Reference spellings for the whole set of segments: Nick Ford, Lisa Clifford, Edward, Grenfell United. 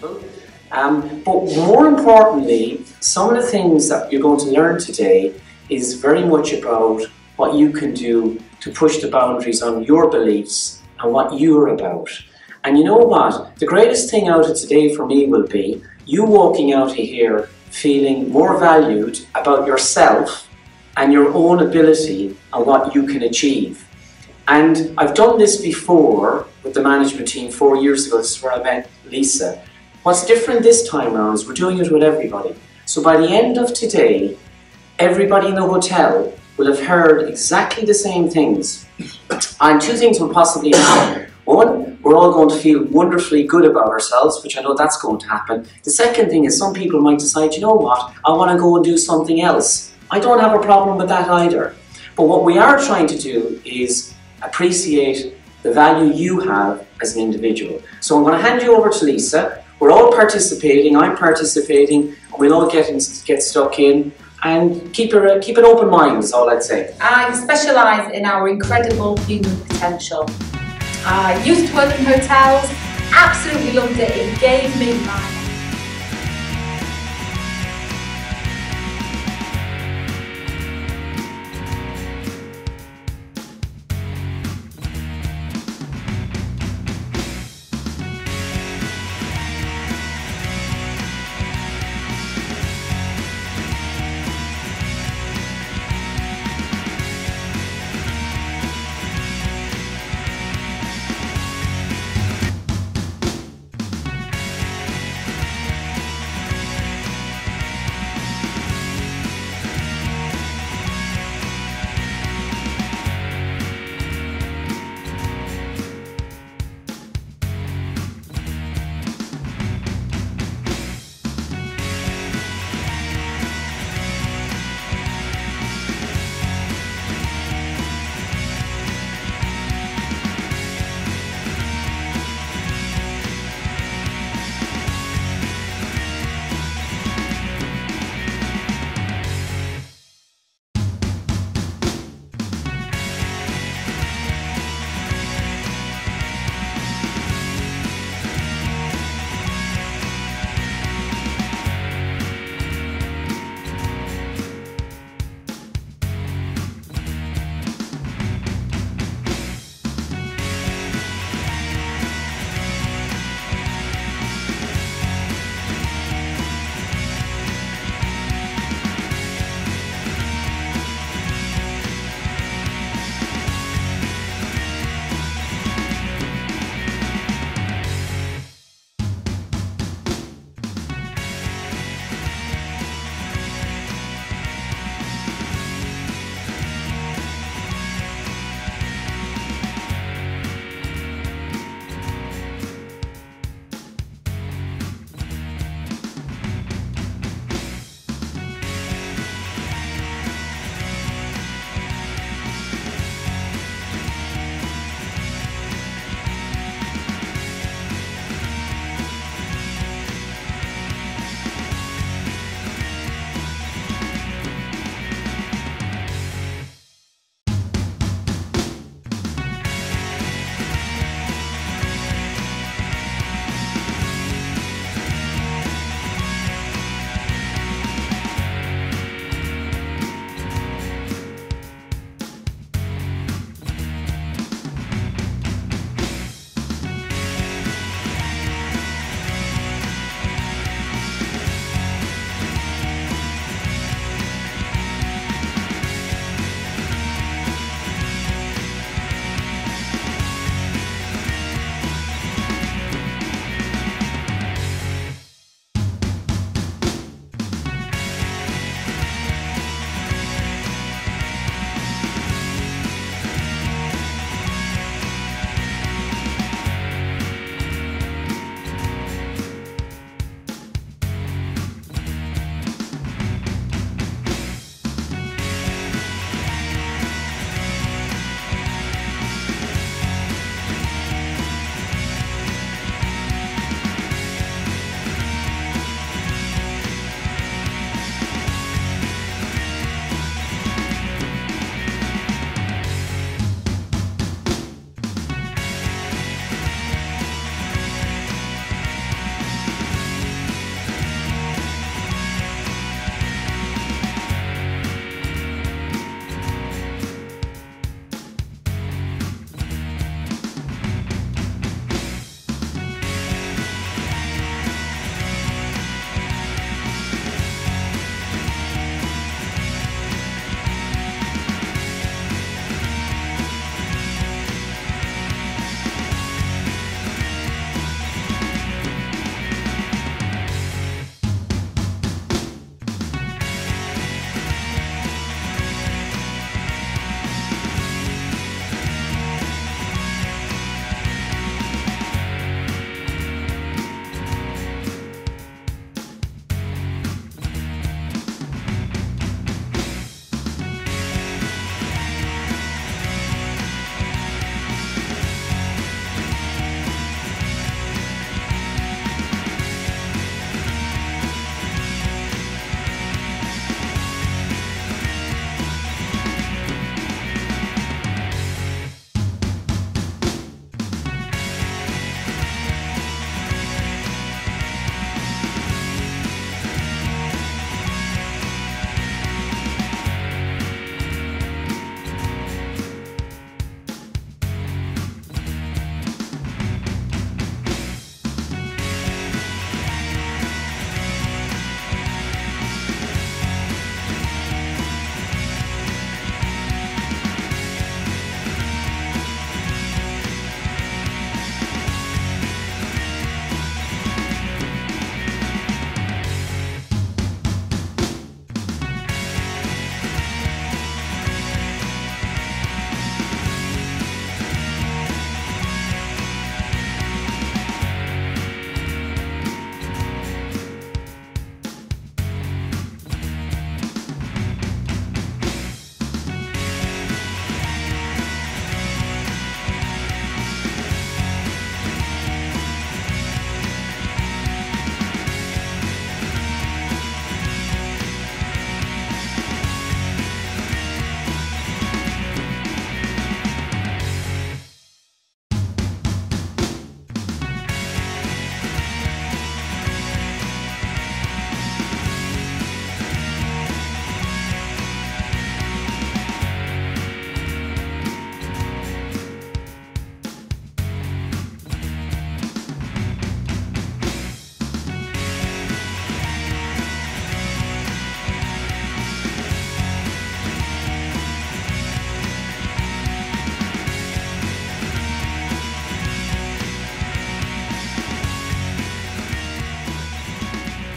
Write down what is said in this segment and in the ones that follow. comfortable. But more importantly, some of the things that you're going to learn today is very much about what you can do to push the boundaries on your beliefs and what you're about. And you know what? The greatest thing out of today for me will be you walking out of here feeling more valued about yourself and your own ability and what you can achieve. And I've done this before with the management team 4 years ago. This is where I met Lisa. What's different this time around is we're doing it with everybody. So by the end of today, everybody in the hotel will have heard exactly the same things. And two things will possibly happen. One, we're all going to feel wonderfully good about ourselves, which I know that's going to happen. The second thing is some people might decide, you know what, I want to go and do something else. I don't have a problem with that either. But what we are trying to do is appreciate the value you have as an individual. So I'm going to hand you over to Lisa. We're all participating, I'm participating, and we'll all get stuck in. And keep an open mind is all I'd say. I specialise in our incredible human potential. I used to work in hotels, absolutely loved it, it gave me life.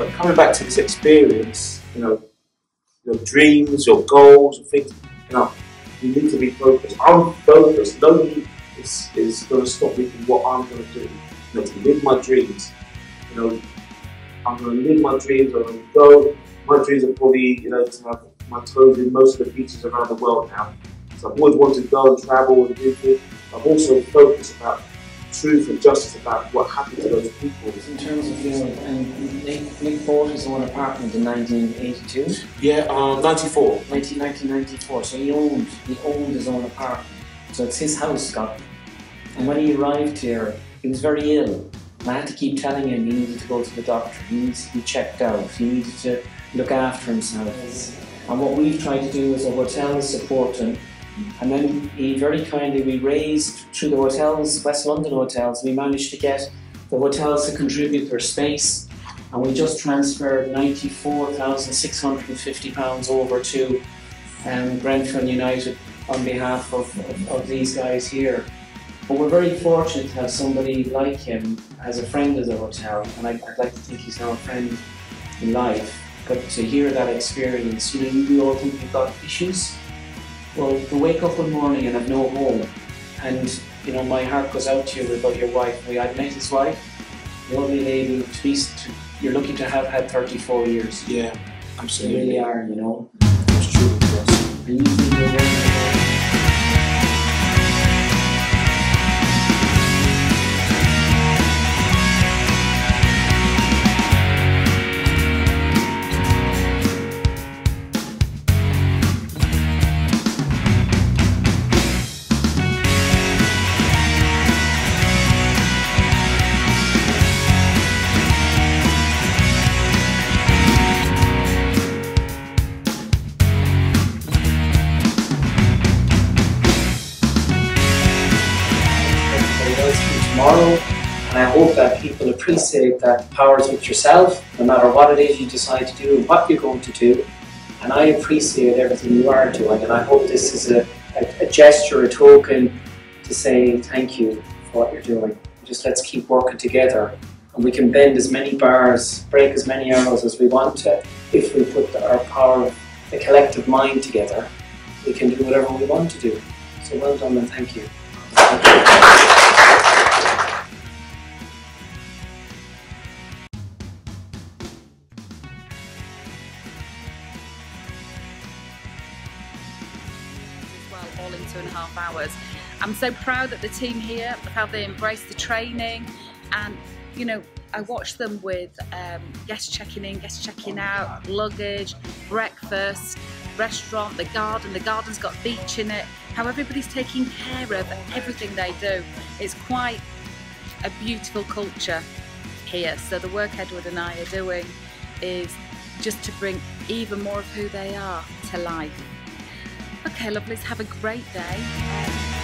But coming back to this experience, you know, your dreams, your goals, things, you know, you need to be focused. I'm focused. Nobody is going to stop me from what I'm going to do. You know, to live my dreams. You know, I'm going to live my dreams. I'm going to go. My dreams are probably, you know, to have my toes in most of the beaches around the world now. So I've always wanted to go and travel and do things. I've also focused about truth and justice about what happened to those people. In terms of your, Nick Ford is the one that happened in 1982? Yeah, 94. 1994, so he owned his own apartment. So it's his house, Scott. And when he arrived here, he was very ill. And I had to keep telling him he needed to go to the doctor, he needed to be checked out, he needed to look after himself. And what we've tried to do is a hotel support him. And then he very kindly, we raised through the hotels, West London hotels, we managed to get the hotels to contribute their space, and we just transferred £94,650 over to Grenfell United on behalf of these guys here. But we're very fortunate to have somebody like him as a friend of the hotel, and I'd like to think he's now a friend in life. But to hear that experience, you know, we all think we've got issues. Well, to wake up one morning and have no home, and you know, my heart goes out to you about your wife. I met his wife, lovely lady. You're lucky to have had 34 years. Yeah, absolutely. You really are, you know. It's true. Yes. And you think you're very tomorrow, and I hope that people appreciate that power is with yourself, no matter what it is you decide to do and what you're going to do. And I appreciate everything you are doing, and I hope this is a gesture, a token to say thank you for what you're doing. Just let's keep working together, and we can bend as many bars, break as many arrows as we want to. If we put our power, the collective mind together, we can do whatever we want to do. So well done, and thank you. Thank you. All in 2.5 hours. I'm so proud that the team here, of how they embraced the training, and you know, I watched them with guests checking in, guests checking out, luggage, breakfast, restaurant, the garden. The garden's got beach in it. How everybody's taking care of everything they do. It's quite a beautiful culture here. So the work Edward and I are doing is just to bring even more of who they are to life. Okay, lovelies, have a great day.